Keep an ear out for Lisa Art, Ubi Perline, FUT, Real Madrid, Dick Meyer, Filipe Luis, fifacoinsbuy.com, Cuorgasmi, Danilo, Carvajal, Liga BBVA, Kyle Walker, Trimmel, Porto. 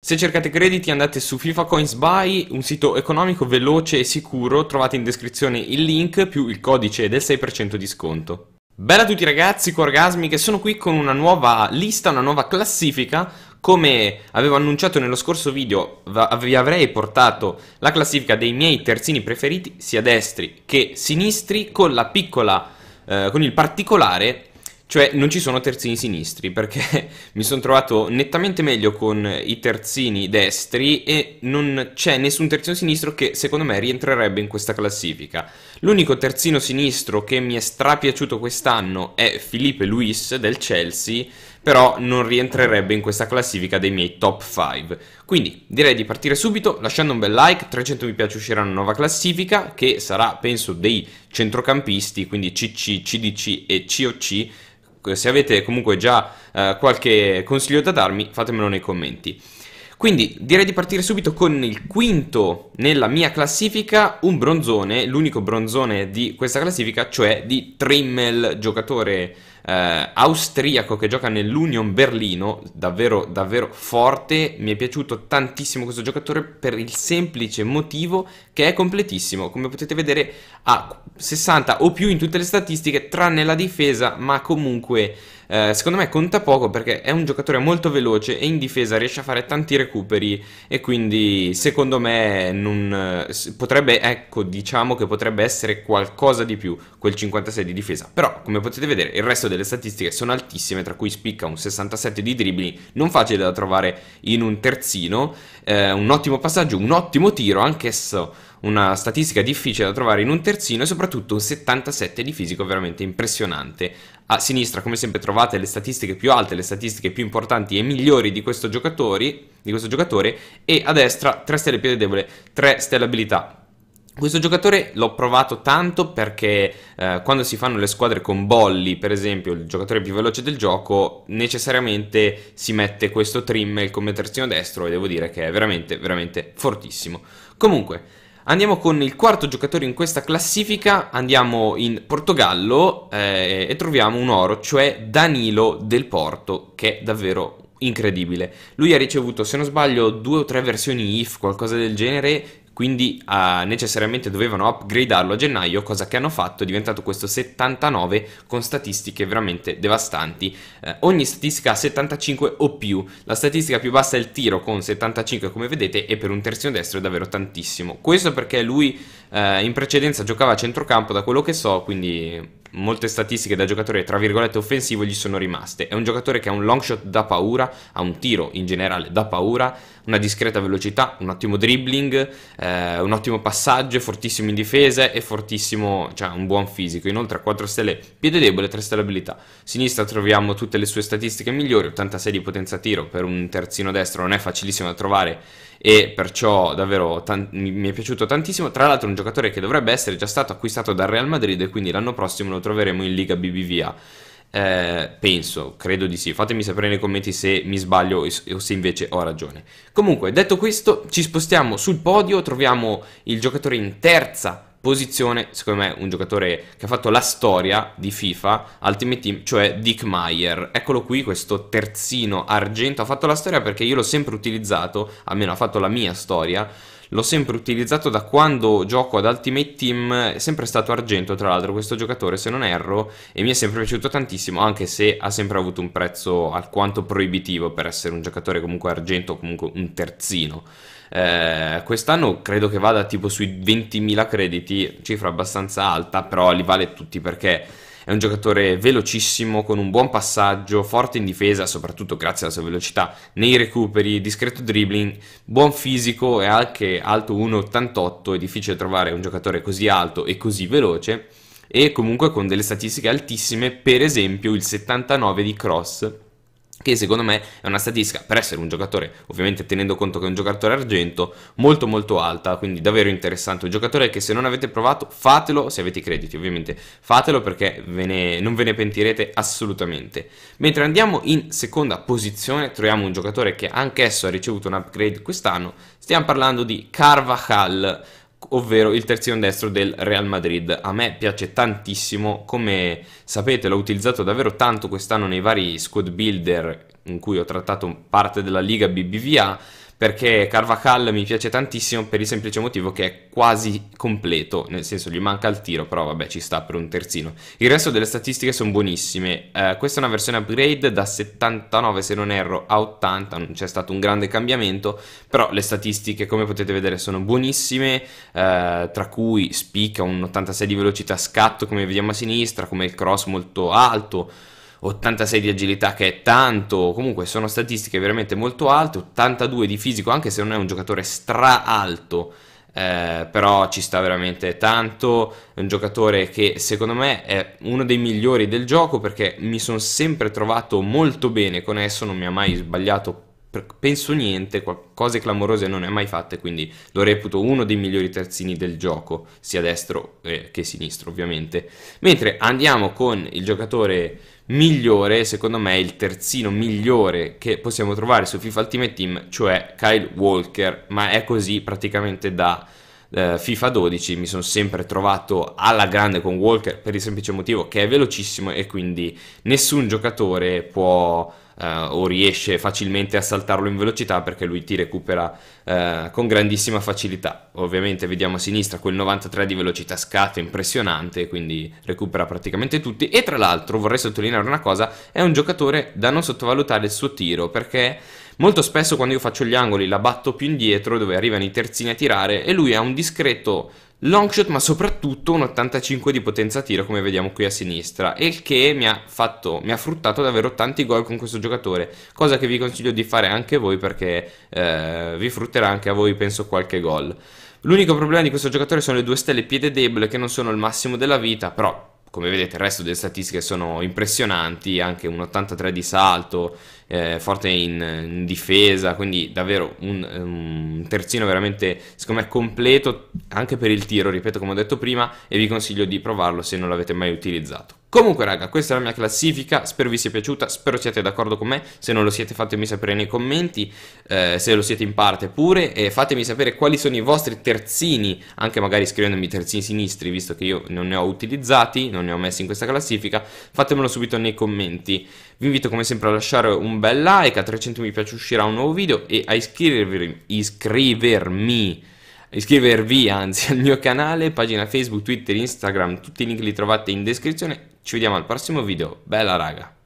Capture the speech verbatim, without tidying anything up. Se cercate crediti andate su fifacoinsbuy, un sito economico, veloce e sicuro. Trovate in descrizione il link più il codice del sei per cento di sconto. Bella a tutti ragazzi, Cuorgasmi, che sono qui con una nuova lista, una nuova classifica. Come avevo annunciato nello scorso video, vi avrei portato la classifica dei miei terzini preferiti, sia destri che sinistri, con la piccola, eh, con il particolare, cioè non ci sono terzini sinistri, perché mi sono trovato nettamente meglio con i terzini destri e non c'è nessun terzino sinistro che secondo me rientrerebbe in questa classifica. L'unico terzino sinistro che mi è strapiaciuto quest'anno è Filipe Luis del Chelsea, però non rientrerebbe in questa classifica dei miei top cinque. Quindi direi di partire subito lasciando un bel like, trecento mi piace, uscirà una nuova classifica che sarà penso dei centrocampisti, quindi C C, C D C e C O C. Se avete comunque già eh, qualche consiglio da darmi, fatemelo nei commenti. Quindi direi di partire subito con il quinto nella mia classifica, un bronzone, l'unico bronzone di questa classifica, cioè di Trimmel, giocatore eh, austriaco che gioca nell'Union Berlino, davvero davvero forte. Mi è piaciuto tantissimo questo giocatore per il semplice motivo che è completissimo, come potete vedere ha sessanta o più in tutte le statistiche tranne la difesa, ma comunque Uh, secondo me conta poco perché è un giocatore molto veloce e in difesa riesce a fare tanti recuperi e quindi secondo me non, uh, potrebbe, ecco, diciamo che potrebbe essere qualcosa di più quel cinquantasei di difesa. Però come potete vedere il resto delle statistiche sono altissime, tra cui spicca un sessantasette di dribbling, non facile da trovare in un terzino, uh, un ottimo passaggio, un ottimo tiro, anch'esso una statistica difficile da trovare in un terzino, e soprattutto un settantasette di fisico veramente impressionante. A sinistra come sempre trovate le statistiche più alte, le statistiche più importanti e migliori di questo giocatore, di questo giocatore e a destra tre stelle piede debole, tre stelle abilità. Questo giocatore l'ho provato tanto perché eh, quando si fanno le squadre con Bolli, per esempio, il giocatore più veloce del gioco, necessariamente si mette questo Trimmel come terzino destro e devo dire che è veramente, veramente fortissimo. Comunque, andiamo con il quarto giocatore in questa classifica, andiamo in Portogallo eh, e troviamo un oro, cioè Danilo del Porto, che è davvero incredibile. Lui ha ricevuto, se non sbaglio, due o tre versioni I F, qualcosa del genere, quindi eh, necessariamente dovevano upgradarlo a gennaio, cosa che hanno fatto, è diventato questo settantanove con statistiche veramente devastanti. Eh, ogni statistica ha settantacinque o più, la statistica più bassa è il tiro con settantacinque come vedete, e per un terzino destro è davvero tantissimo. Questo perché lui eh, in precedenza giocava a centrocampo da quello che so, quindi molte statistiche da giocatore tra virgolette offensivo gli sono rimaste. È un giocatore che ha un long shot da paura, ha un tiro in generale da paura, una discreta velocità, un ottimo dribbling, eh, un ottimo passaggio, è fortissimo in difesa e fortissimo, cioè un buon fisico. Inoltre ha quattro stelle piede debole, tre stelle abilità. A sinistra troviamo tutte le sue statistiche migliori, ottantasei di potenza tiro, per un terzino destro non è facilissimo da trovare e perciò davvero mi è piaciuto tantissimo. Tra l'altro un giocatore che dovrebbe essere già stato acquistato dal Real Madrid e quindi l'anno prossimo lo troveremo in Liga B B V A, eh, penso, credo di sì, fatemi sapere nei commenti se mi sbaglio o se invece ho ragione. Comunque, detto questo, ci spostiamo sul podio, troviamo il giocatore in terza posizione, secondo me un giocatore che ha fatto la storia di FIFA Ultimate Team, cioè Dick Meyer. Eccolo qui, questo terzino argento ha fatto la storia perché io l'ho sempre utilizzato, almeno ha fatto la mia storia, l'ho sempre utilizzato da quando gioco ad Ultimate Team, è sempre stato argento tra l'altro questo giocatore se non erro, e mi è sempre piaciuto tantissimo, anche se ha sempre avuto un prezzo alquanto proibitivo per essere un giocatore comunque argento o comunque un terzino. Eh, quest'anno credo che vada tipo sui ventimila crediti, cifra abbastanza alta, però li vale tutti perché è un giocatore velocissimo, con un buon passaggio, forte in difesa, soprattutto grazie alla sua velocità nei recuperi, discreto dribbling, buon fisico, è anche alto uno ottantotto, è difficile trovare un giocatore così alto e così veloce, e comunque con delle statistiche altissime, per esempio il settantanove di cross, che secondo me è una statistica, per essere un giocatore, ovviamente tenendo conto che è un giocatore argento, molto molto alta, quindi davvero interessante. Un giocatore che se non avete provato fatelo, se avete i crediti ovviamente fatelo perché ve ne, non ve ne pentirete assolutamente. Mentre andiamo in seconda posizione troviamo un giocatore che anch'esso ha ricevuto un upgrade quest'anno, stiamo parlando di Carvajal, ovvero il terzino destro del Real Madrid. A me piace tantissimo, come sapete l'ho utilizzato davvero tanto quest'anno nei vari squad builder in cui ho trattato parte della Liga B B V A, perché Carvajal mi piace tantissimo per il semplice motivo che è quasi completo, nel senso gli manca il tiro, però vabbè ci sta per un terzino. Il resto delle statistiche sono buonissime, eh, questa è una versione upgrade da settantanove se non erro a ottanta, non c'è stato un grande cambiamento, però le statistiche come potete vedere sono buonissime, eh, tra cui spicca un ottantasei di velocità scatto come vediamo a sinistra, come il cross molto alto, ottantasei di agilità che è tanto, comunque sono statistiche veramente molto alte, ottantadue di fisico anche se non è un giocatore stra alto, eh, però ci sta veramente tanto, è un giocatore che secondo me è uno dei migliori del gioco perché mi sono sempre trovato molto bene con esso, non mi ha mai sbagliato penso niente, cose clamorose non ne ha mai fatte, quindi lo reputo uno dei migliori terzini del gioco sia destro che sinistro ovviamente. Mentre andiamo con il giocatore migliore, secondo me il terzino migliore che possiamo trovare su FIFA Ultimate Team, cioè Kyle Walker, ma è così praticamente da eh, FIFA dodici, mi sono sempre trovato alla grande con Walker per il semplice motivo che è velocissimo e quindi nessun giocatore può eh, o riesce facilmente a saltarlo in velocità perché lui ti recupera eh, con grandissima facilità. Ovviamente vediamo a sinistra quel novantatré di velocità scatto impressionante, quindi recupera praticamente tutti. E tra l'altro vorrei sottolineare una cosa, è un giocatore da non sottovalutare il suo tiro, perché molto spesso quando io faccio gli angoli la batto più indietro dove arrivano i terzini a tirare e lui ha un discreto long shot ma soprattutto un ottantacinque di potenza tiro come vediamo qui a sinistra, e il che mi ha, fatto, mi ha fruttato davvero tanti gol con questo giocatore, cosa che vi consiglio di fare anche voi perché eh, vi frutterà anche a voi penso qualche gol. L'unico problema di questo giocatore sono le due stelle piede debole che non sono il massimo della vita, però come vedete il resto delle statistiche sono impressionanti, anche un ottantatré di salto, eh, forte in, in difesa, quindi davvero un, un terzino veramente secondo me completo anche per il tiro, ripeto come ho detto prima, e vi consiglio di provarlo se non l'avete mai utilizzato. Comunque raga, questa è la mia classifica, spero vi sia piaciuta, spero siate d'accordo con me, se non lo siete fatemi sapere nei commenti, eh, se lo siete in parte pure, e fatemi sapere quali sono i vostri terzini, anche magari scrivendomi terzini sinistri, visto che io non ne ho utilizzati, non ne ho messi in questa classifica, fatemelo subito nei commenti. Vi invito come sempre a lasciare un bel like, a trecento mi piace uscirà un nuovo video, e a iscrivervi, iscrivermi... iscrivervi anzi al mio canale, pagina Facebook, Twitter, Instagram, tutti i link li trovate in descrizione. Ci vediamo al prossimo video, bella raga!